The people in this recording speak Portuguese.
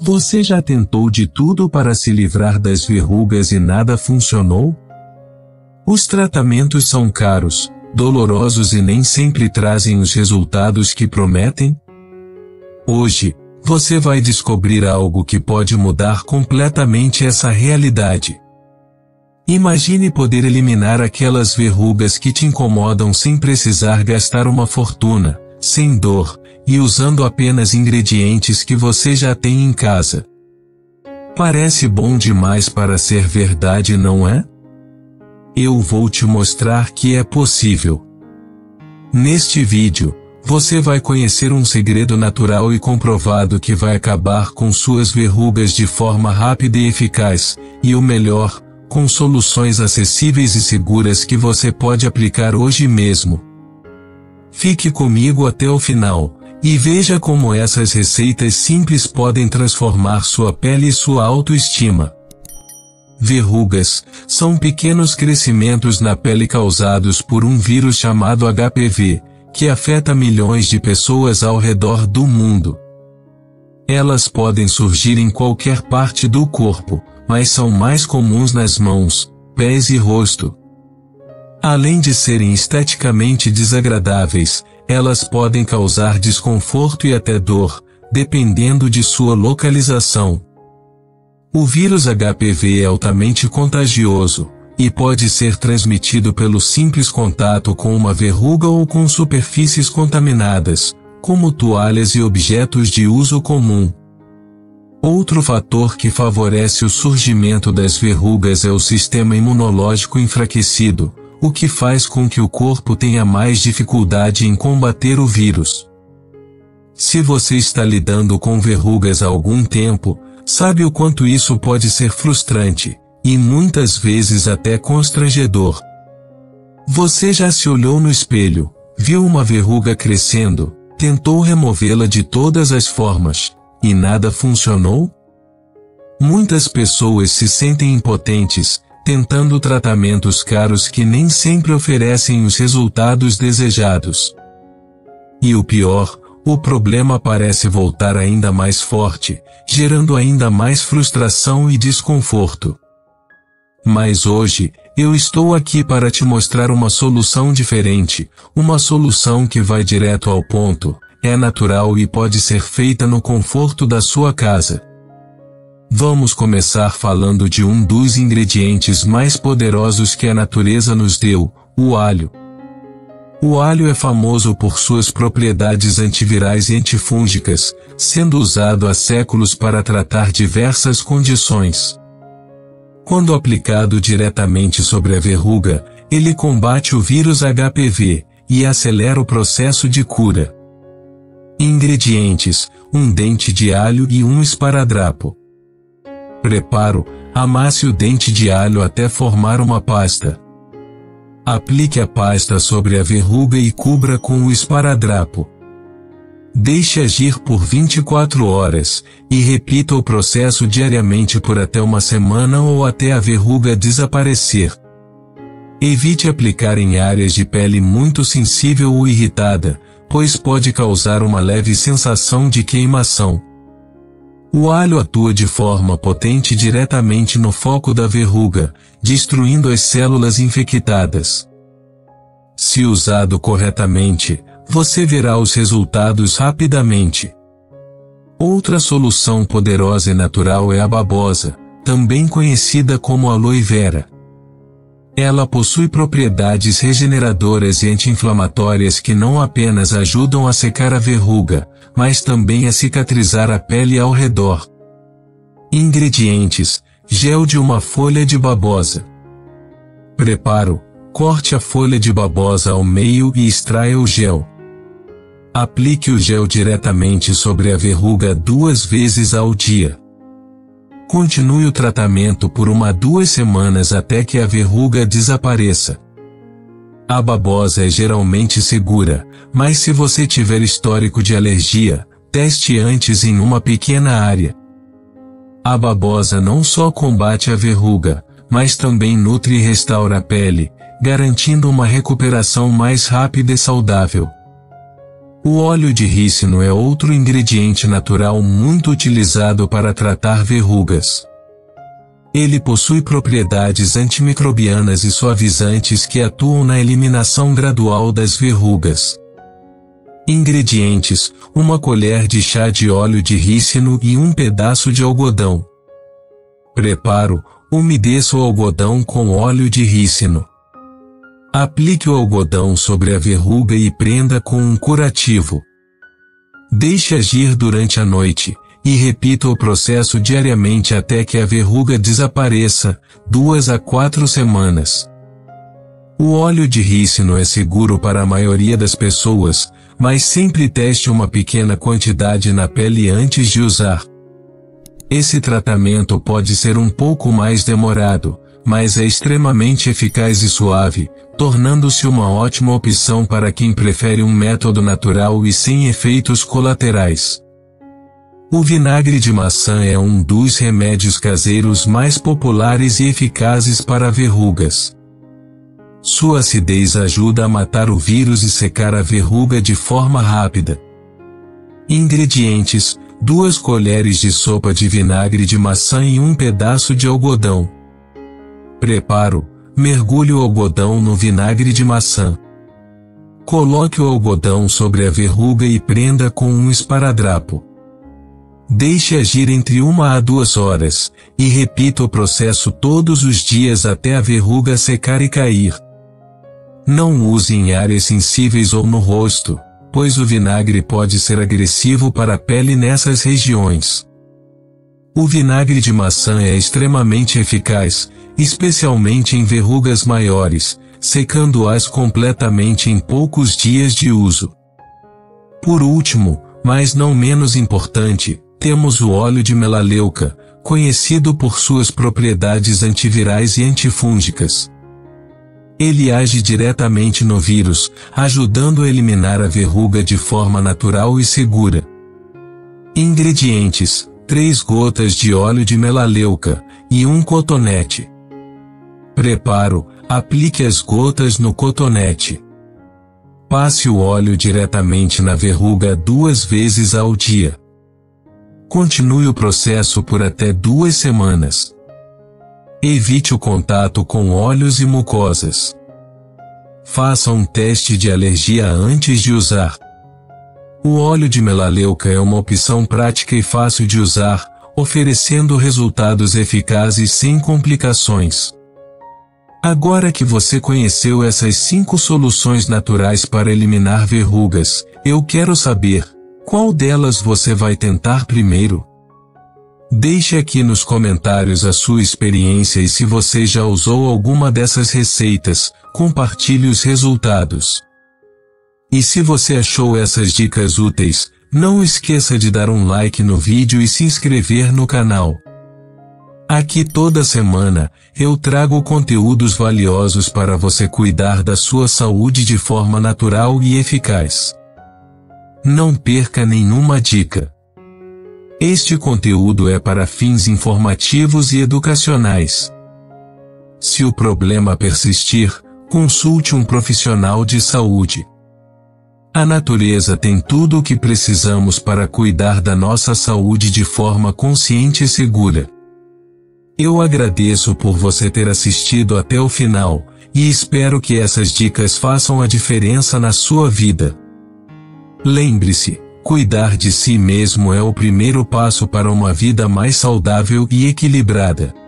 Você já tentou de tudo para se livrar das verrugas e nada funcionou? Os tratamentos são caros, dolorosos e nem sempre trazem os resultados que prometem? Hoje, você vai descobrir algo que pode mudar completamente essa realidade. Imagine poder eliminar aquelas verrugas que te incomodam sem precisar gastar uma fortuna, sem dor, e usando apenas ingredientes que você já tem em casa. Parece bom demais para ser verdade, não é? Eu vou te mostrar que é possível. Neste vídeo, você vai conhecer um segredo natural e comprovado que vai acabar com suas verrugas de forma rápida e eficaz, e o melhor, com soluções acessíveis e seguras que você pode aplicar hoje mesmo. Fique comigo até o final, e veja como essas receitas simples podem transformar sua pele e sua autoestima. Verrugas são pequenos crescimentos na pele causados por um vírus chamado HPV, que afeta milhões de pessoas ao redor do mundo. Elas podem surgir em qualquer parte do corpo, mas são mais comuns nas mãos, pés e rosto. Além de serem esteticamente desagradáveis, elas podem causar desconforto e até dor, dependendo de sua localização. O vírus HPV é altamente contagioso, e pode ser transmitido pelo simples contato com uma verruga ou com superfícies contaminadas, como toalhas e objetos de uso comum. Outro fator que favorece o surgimento das verrugas é o sistema imunológico enfraquecido, o que faz com que o corpo tenha mais dificuldade em combater o vírus. Se você está lidando com verrugas há algum tempo, sabe o quanto isso pode ser frustrante, e muitas vezes até constrangedor. Você já se olhou no espelho, viu uma verruga crescendo, tentou removê-la de todas as formas, e nada funcionou? Muitas pessoas se sentem impotentes, tentando tratamentos caros que nem sempre oferecem os resultados desejados. E o pior, o problema parece voltar ainda mais forte, gerando ainda mais frustração e desconforto. Mas hoje, eu estou aqui para te mostrar uma solução diferente, uma solução que vai direto ao ponto, é natural e pode ser feita no conforto da sua casa. Vamos começar falando de um dos ingredientes mais poderosos que a natureza nos deu, o alho. O alho é famoso por suas propriedades antivirais e antifúngicas, sendo usado há séculos para tratar diversas condições. Quando aplicado diretamente sobre a verruga, ele combate o vírus HPV e acelera o processo de cura. Ingredientes: um dente de alho e um esparadrapo. Preparo: amasse o dente de alho até formar uma pasta. Aplique a pasta sobre a verruga e cubra com o esparadrapo. Deixe agir por 24 horas, e repita o processo diariamente por até uma semana ou até a verruga desaparecer. Evite aplicar em áreas de pele muito sensível ou irritada, pois pode causar uma leve sensação de queimação. O alho atua de forma potente diretamente no foco da verruga, destruindo as células infectadas. Se usado corretamente, você verá os resultados rapidamente. Outra solução poderosa e natural é a babosa, também conhecida como aloe vera. Ela possui propriedades regeneradoras e anti-inflamatórias que não apenas ajudam a secar a verruga, mas também a cicatrizar a pele ao redor. Ingredientes: gel de uma folha de babosa. Preparo: corte a folha de babosa ao meio e extraia o gel. Aplique o gel diretamente sobre a verruga 2 vezes ao dia. Continue o tratamento por 1 a 2 semanas até que a verruga desapareça. A babosa é geralmente segura, mas se você tiver histórico de alergia, teste antes em uma pequena área. A babosa não só combate a verruga, mas também nutre e restaura a pele, garantindo uma recuperação mais rápida e saudável. O óleo de rícino é outro ingrediente natural muito utilizado para tratar verrugas. Ele possui propriedades antimicrobianas e suavizantes que atuam na eliminação gradual das verrugas. Ingredientes: 1 colher de chá de óleo de rícino e 1 pedaço de algodão. Preparo: umedeça o algodão com óleo de rícino. Aplique o algodão sobre a verruga e prenda com um curativo. Deixe agir durante a noite, e repita o processo diariamente até que a verruga desapareça, 2 a 4 semanas. O óleo de rícino é seguro para a maioria das pessoas, mas sempre teste uma pequena quantidade na pele antes de usar. Esse tratamento pode ser um pouco mais demorado, mas é extremamente eficaz e suave, tornando-se uma ótima opção para quem prefere um método natural e sem efeitos colaterais. O vinagre de maçã é um dos remédios caseiros mais populares e eficazes para verrugas. Sua acidez ajuda a matar o vírus e secar a verruga de forma rápida. Ingredientes: 2 colheres de sopa de vinagre de maçã e 1 pedaço de algodão. Preparo: mergulhe o algodão no vinagre de maçã. Coloque o algodão sobre a verruga e prenda com um esparadrapo. Deixe agir entre 1 a 2 horas, e repita o processo todos os dias até a verruga secar e cair. Não use em áreas sensíveis ou no rosto, pois o vinagre pode ser agressivo para a pele nessas regiões. O vinagre de maçã é extremamente eficaz, especialmente em verrugas maiores, secando-as completamente em poucos dias de uso. Por último, mas não menos importante, temos o óleo de melaleuca, conhecido por suas propriedades antivirais e antifúngicas. Ele age diretamente no vírus, ajudando a eliminar a verruga de forma natural e segura. Ingredientes: 3 gotas de óleo de melaleuca e 1 cotonete. Preparo: aplique as gotas no cotonete. Passe o óleo diretamente na verruga 2 vezes ao dia. Continue o processo por até 2 semanas. Evite o contato com olhos e mucosas. Faça um teste de alergia antes de usar. O óleo de melaleuca é uma opção prática e fácil de usar, oferecendo resultados eficazes sem complicações. Agora que você conheceu essas 5 soluções naturais para eliminar verrugas, eu quero saber, qual delas você vai tentar primeiro? Deixe aqui nos comentários a sua experiência e se você já usou alguma dessas receitas, compartilhe os resultados. E se você achou essas dicas úteis, não esqueça de dar um like no vídeo e se inscrever no canal. Aqui toda semana, eu trago conteúdos valiosos para você cuidar da sua saúde de forma natural e eficaz. Não perca nenhuma dica. Este conteúdo é para fins informativos e educacionais. Se o problema persistir, consulte um profissional de saúde. A natureza tem tudo o que precisamos para cuidar da nossa saúde de forma consciente e segura. Eu agradeço por você ter assistido até o final, e espero que essas dicas façam a diferença na sua vida. Lembre-se, cuidar de si mesmo é o primeiro passo para uma vida mais saudável e equilibrada.